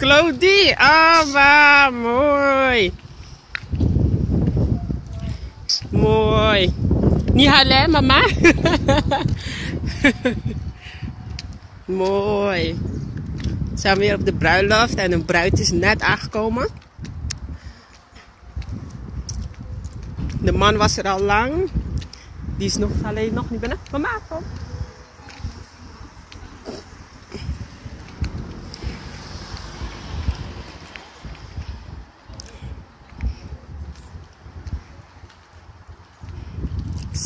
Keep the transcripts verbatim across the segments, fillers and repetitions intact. Glodie, ah, waar mooi. Mooi. Niet huilen, mama. Mooi. We zijn weer op de bruiloft en een bruid is net aangekomen. De man was er al lang. Die is nog alleen nog niet binnen. Mama, kom.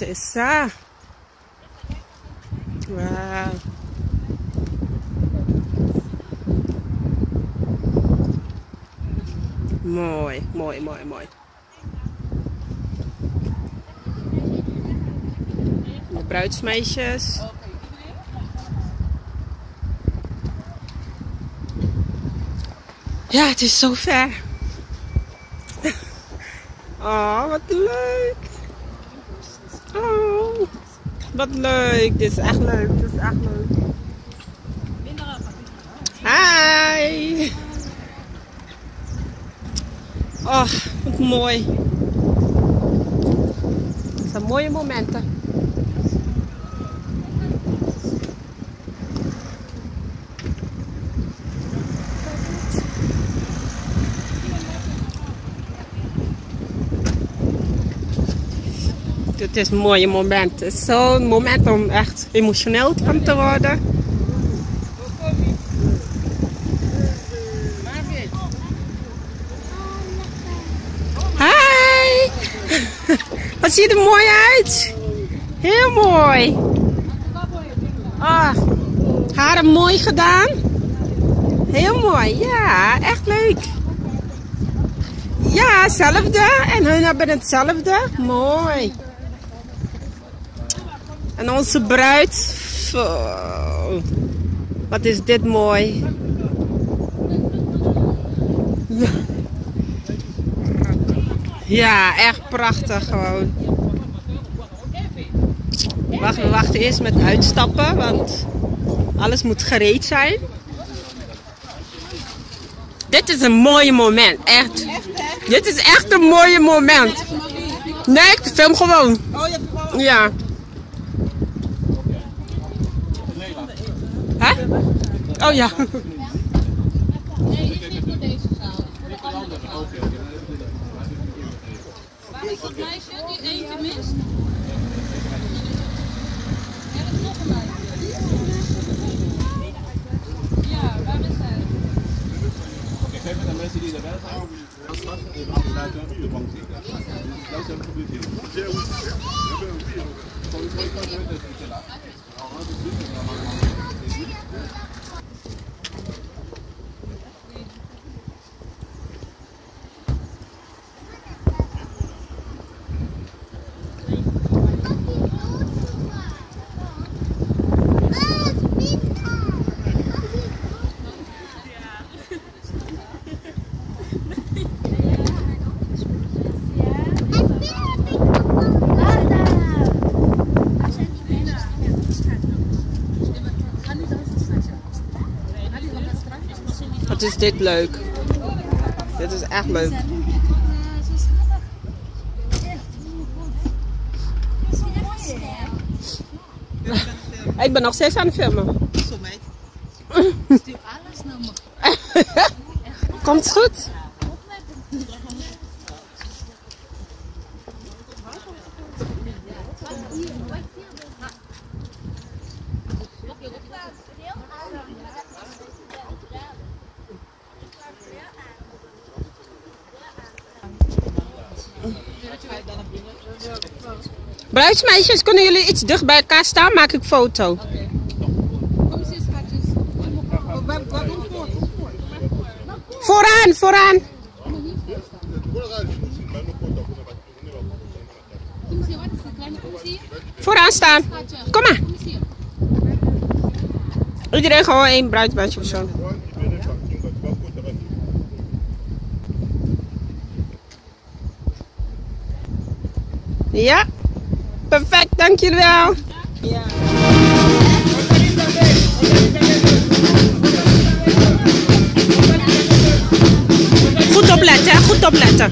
C'est ça. Wauw. Mooi, mooi, mooi, mooi. De bruidsmeisjes. Ja, het is zo ver. Oh, wat leuk. Oh, wat leuk. Dit is echt leuk. Dit is echt leuk. Hi. Oh, wat mooi. Het zijn mooie momenten. Het is een mooie moment. Het is zo'n moment om echt emotioneel van te worden. Hi! Wat ziet er mooi uit? Heel mooi. Ah, haren mooi gedaan. Heel mooi, ja. Echt leuk. Ja, hetzelfde. En hun hebben hetzelfde. Mooi. En onze bruid. Oh, wat is dit mooi. Ja, echt prachtig gewoon. Wacht, we wachten eerst met uitstappen, want alles moet gereed zijn. Dit is een mooi moment, echt. Dit is echt een mooie moment. Nee, ik film gewoon. Ja. Oh ja. Nee, dit is niet voor deze zaal. Voor de andere zaal. Waar is dat meisje? Die eentje mist. Er is nog een meisje. Ja, waar is zij? Oké, geef het aan mensen die erbij zijn. Als straks even afsluiten op de bank zitten. Dat is een gebied hier. Wat is dit leuk? Dit is echt leuk. Ik ben nog steeds aan het filmen. Zo meid. Stuur alles naar me. Komt goed. Bruidsmeisjes, kunnen jullie iets dicht bij elkaar staan? Maak ik een foto. Okay. Kom eens, schatjes. Vooraan, vooraan. Vooraan staan. Kom maar. Iedereen gewoon één bruidsmeisje of zo. Ja. Perfect, dank jullie wel. Ja. Ja. opletten, hè? Goed opletten.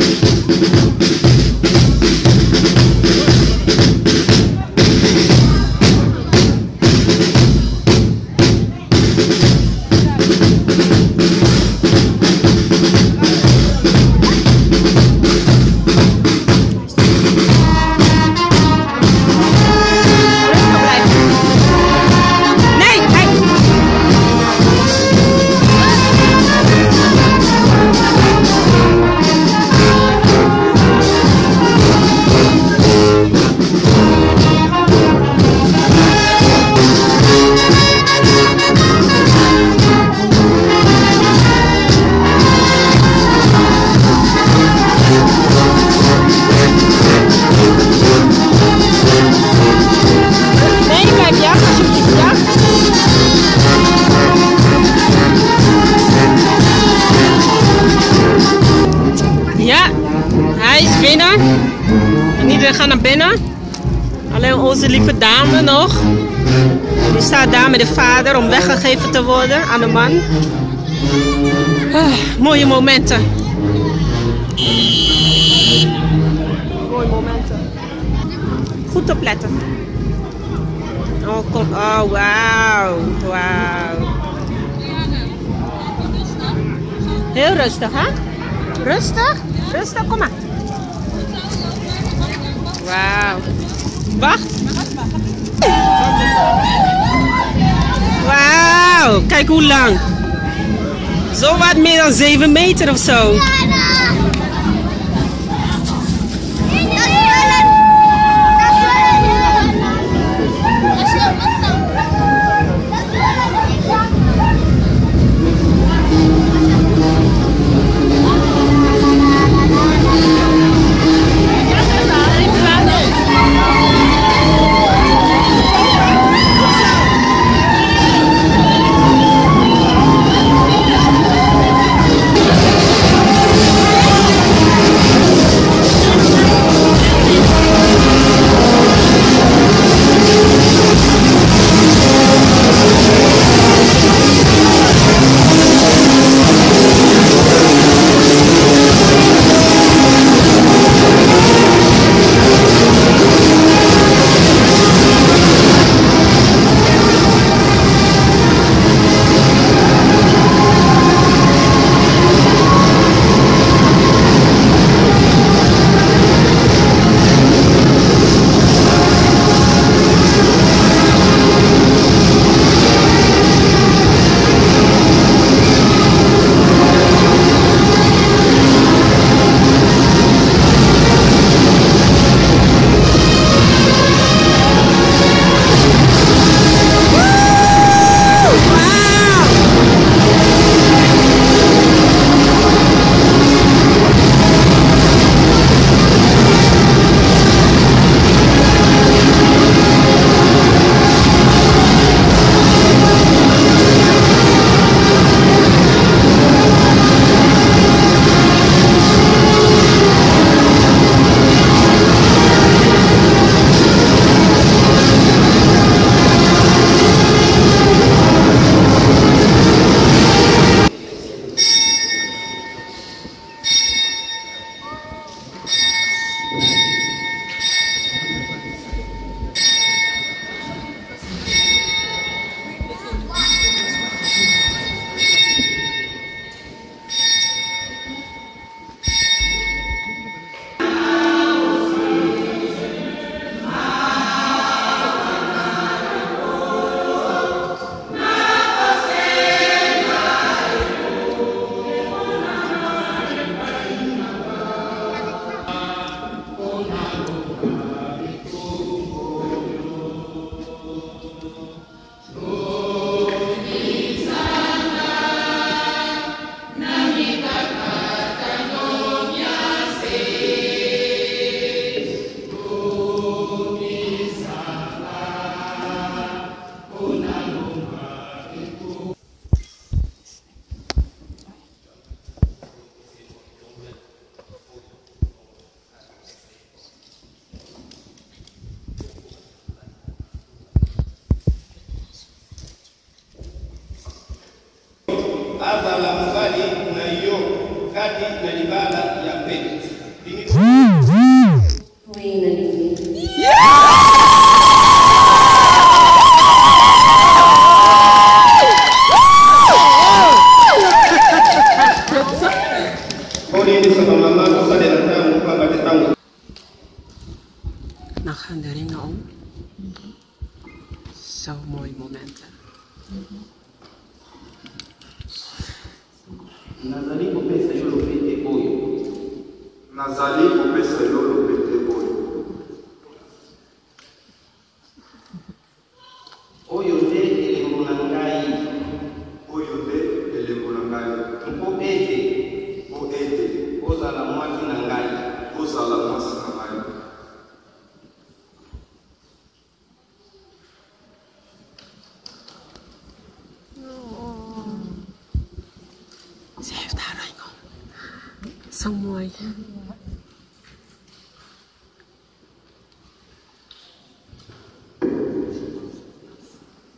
We gaan naar binnen. Alleen onze lieve dame nog. Die staat daar met de vader om weggegeven te worden aan de man. Ah, mooie momenten. Mooie momenten. Goed opletten. Oh, kom. Oh, wauw. Wauw. Heel rustig, hè? Rustig? Rustig, kom maar. Wauw. Wacht. Wauw. Kijk hoe lang. Zo wat meer dan zeven meter of zo. kati na libala ya pete. Nog herinneringen om. Mm-hmm. Zo mooie momenten. Mm-hmm. Nazali popesa yolo pete boyo. Nazali popesa yolo pete boyo. Oyo de elemonangai. Oyo de elemonangai. O ete. O ete. O zalamwaki nangai. O zalamwasi nangai. Ze heeft haar ring om. Zo mooi.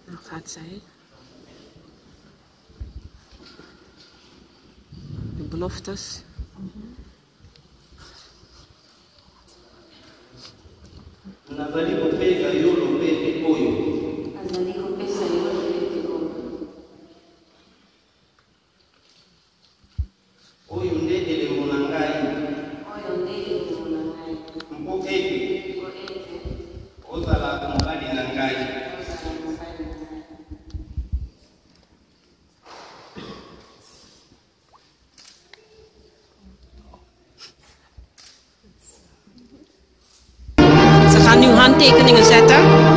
Nou gaat zij. De beloftes. Nazali kopesa yolo pete boyo. Ze gaan nu handtekeningen zetten.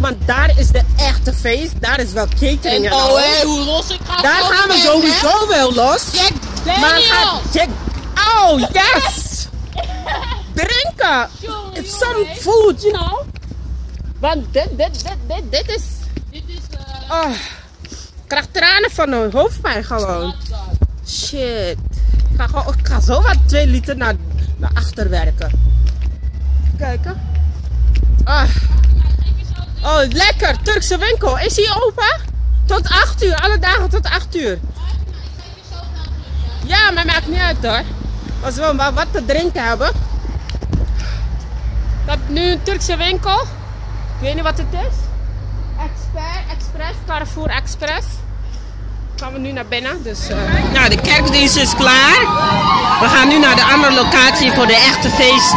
Want daar is de echte feest, daar is wel catering en alles. Oh, hoe los ik ga. Daar gaan we sowieso wel los. Jack Daniels! Oh, yes! Drinken! Some food, you know. Want dit, dit, dit, dit, dit is... Dit is... Ik krijg tranen van de hoofdpijn gewoon. Shit. Ik ga, gewoon, ik ga zo wat twee liter naar, naar achter werken. Even kijken. Ah. Oh, lekker! Turkse winkel. Is die open? Tot acht uur. Alle dagen tot acht uur. Ja, maar maakt niet uit hoor. Als we maar wat te drinken hebben. Ik heb nu een Turkse winkel. Ik weet niet wat het is. Expert, Express, Carrefour Express. Dan gaan we nu naar binnen. Dus, uh... Nou, de kerkdienst is klaar. We gaan nu naar de andere locatie voor de echte feest.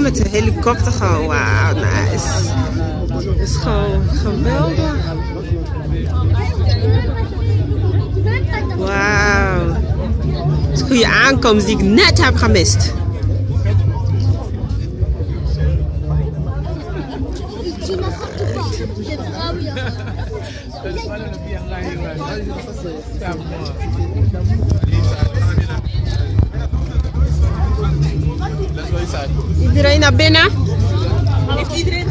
Met de helikopter gewoon, wauw, nice. Het is gewoon geweldig. Wauw. Het is een goede aankomst die ik net heb gemist. Iedereen naar binnen? Heeft iedereen?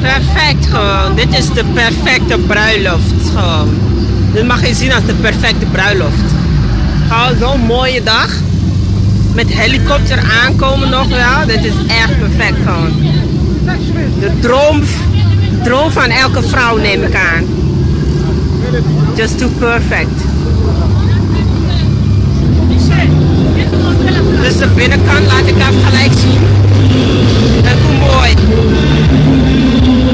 Perfect gewoon. Dit is de perfecte bruiloft gewoon. Dit mag je zien als de perfecte bruiloft. Gewoon zo'n mooie dag. Met helikopter aankomen nog wel. Dit is echt perfect gewoon. De droom, de droom van elke vrouw neem ik aan. Just too perfect. Dus de binnenkant laat ik even gelijk zien. En hoe mooi.